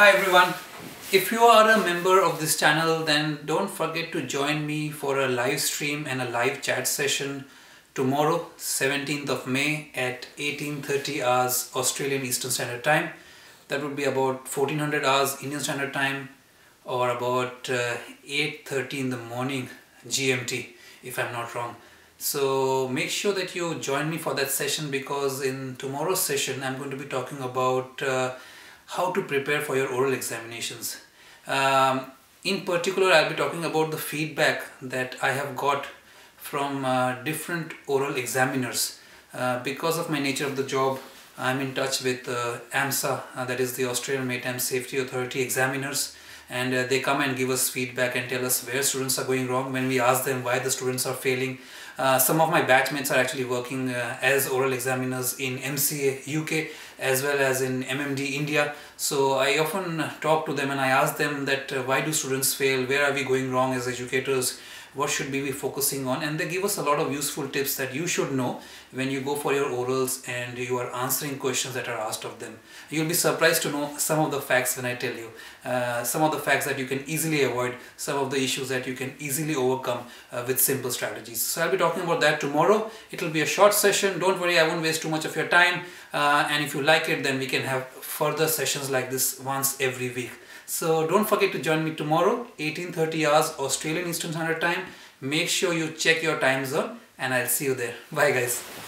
Hi everyone, if you are a member of this channel then don't forget to join me for a live stream and a live chat session tomorrow 17th of May at 18:30 hours Australian Eastern Standard Time. That would be about 1400 hours Indian Standard Time or about 8:30 in the morning GMT if I'm not wrong. So make sure that you join me for that session because in tomorrow's session I'm going to be talking about how to prepare for your oral examinations. In particular, I'll be talking about the feedback that I have got from different oral examiners. Because of my nature of the job, I'm in touch with AMSA, that is the Australian Maritime Safety Authority examiners, and they come and give us feedback and tell us where students are going wrong when we ask them why the students are failing. Some of my batchmates are actually working as oral examiners in MCA UK as well as in MMD India. So I often talk to them and I ask them that why do students fail, where are we going wrong as educators, what should we be focusing on, and they give us a lot of useful tips that you should know when you go for your orals and you are answering questions that are asked of them. You'll be surprised to know some of the facts when I tell you, some of the facts that you can easily avoid, some of the issues that you can easily overcome with simple strategies. So I'll be talking about that tomorrow. It'll be a short session, don't worry, I won't waste too much of your time, and if you like it then we can have further sessions like this once every week. So don't forget to join me tomorrow, 18:30 hours Australian Eastern Standard Time. Make sure you check your time zone and I'll see you there. Bye guys.